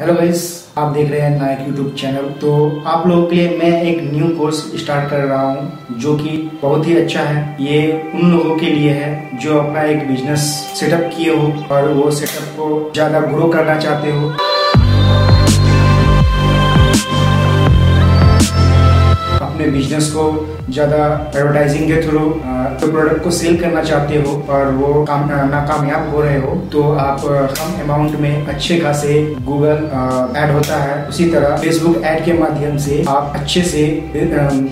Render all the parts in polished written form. Hello guys, आप देख रहे हैं नायक यूट्यूब चैनल। तो आप लोगों के लिए मैं एक न्यू कोर्स स्टार्ट कर रहा हूं जो कि बहुत ही अच्छा है। ये उन लोगों के लिए है जो अपना एक बिजनेस सेटअप किए हो और वो सेटअप को ज़्यादा ग्रो करना चाहते हो। अपने बिजनेस को ज़्यादा एडवर्टाइजिंग के थ्रू तो प्रोडक्ट को सेल करना चाहते हो और वो नाकामयाब हो रहे हो, तो आप कम अमाउंट में अच्छे खासे गूगल ऐड होता है, उसी तरह फेसबुक ऐड के माध्यम से आप अच्छे से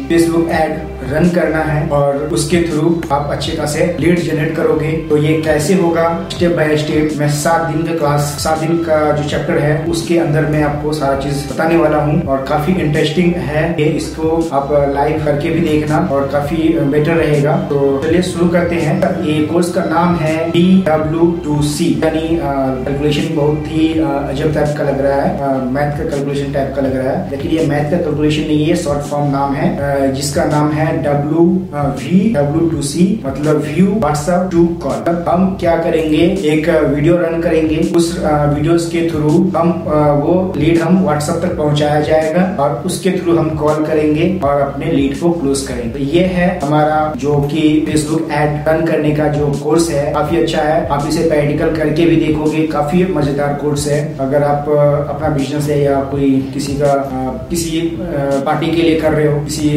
फेसबुक ऐड रन करना है और उसके थ्रू आप अच्छे खासे लीड जनरेट करोगे। तो ये कैसे होगा, स्टेप बाय स्टेप मैं 7 दिन का क्लास 7 दिन का जो चैप्टर है उसके अंदर मैं आपको सारा चीज बताने वाला हूँ और काफी इंटरेस्टिंग है ये। इसको आप लाइव करके भी देखना और काफी बेटर रहेगा। तो चलिए शुरू करते हैं। ये कोर्स का नाम है DW2C, यानी कैलकुलेशन बहुत ही अजब टाइप का लग रहा है, मैथ का कैलकुलेशन टाइप का लग रहा है, लेकिन ये मैथ का कैलकुलेशन नहीं है, शॉर्ट फॉर्म नाम है जिसका नाम है WV W2C, मतलब व्यू व्हाट्सएप टू कॉल। हम क्या करेंगे, एक वीडियो रन करेंगे, उस वीडियो के थ्रू हम वो लीड हम व्हाट्सएप तक पहुँचाया जाएगा और उसके थ्रू हम कॉल करेंगे और अपने लीड को क्लोज करेंगे। तो ये है हमारा जो कि फेसबुक ऐड रन करने का जो कोर्स है, काफी अच्छा है। आप इसे प्रैक्टिकल करके भी देखोगे, काफी मजेदार कोर्स है। अगर आप अपना बिजनेस है या कोई किसी का किसी पार्टी के लिए कर रहे हो, किसी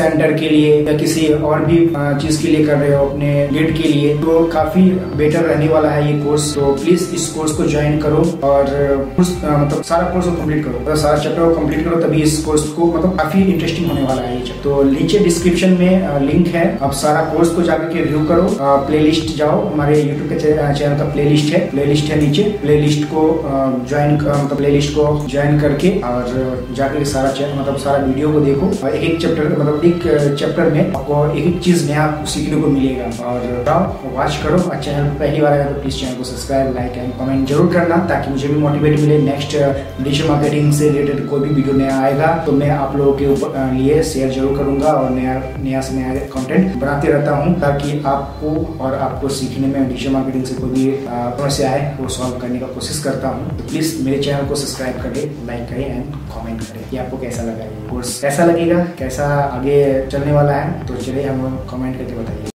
सेंटर के लिए या किसी और भी चीज के लिए कर रहे हो अपने लीड के लिए, तो काफी बेटर रहने वाला है ये कोर्स। तो प्लीज इस कोर्स को ज्वाइन करो और मतलब सारा कोर्स को कम्प्लीट करो, मतलब सारा चैप्टर को कम्प्लीट करो, तभी इस कोर्स को मतलब काफी इंटरेस्टिंग होने वाला है ये चैप्टर। तो नीचे डिस्क्रिप्शन में लिंक है, आप सारा कोर्स को जाकर के रिव्यू करो। प्लेलिस्ट जाओ, हमारे यूट्यूब के चैनल का प्लेलिस्ट है, प्लेलिस्ट है नीचे, प्लेलिस्ट को ज्वाइन मतलब प्लेलिस्ट को ज्वाइन करके और जाकर के सारा मतलब सारा वीडियो को देखो। एक एक चैप्टर मतलब एक चैप्टर में आपको एक एक चीज नया सीखने को मिलेगा। और जाओ वॉच करो। और चैनल पहली बार आया तो प्लीज चैनल को सब्सक्राइब, लाइक एंड कमेंट जरूर करना ताकि मुझे भी मोटिवेट मिले। नेक्स्ट डिजिटल मार्केटिंग से रिलेटेड कोई भी वीडियो नया आएगा तो मैं आप लोगों के लिए शेयर जरूर करूंगा और नया से नया कंटेंट बनाते रहता हूं ताकि आपको और आपको सीखने में डिजिटल मार्केटिंग से कोई भी समस्या है वो सॉल्व करने का कोशिश करता हूं। तो प्लीज मेरे चैनल को सब्सक्राइब करें, लाइक करें एंड कमेंट करें कि आपको कैसा लगा, कोर्स कैसा लगेगा, कैसा आगे चलने वाला है। तो चलिए हम कमेंट करके बताइए।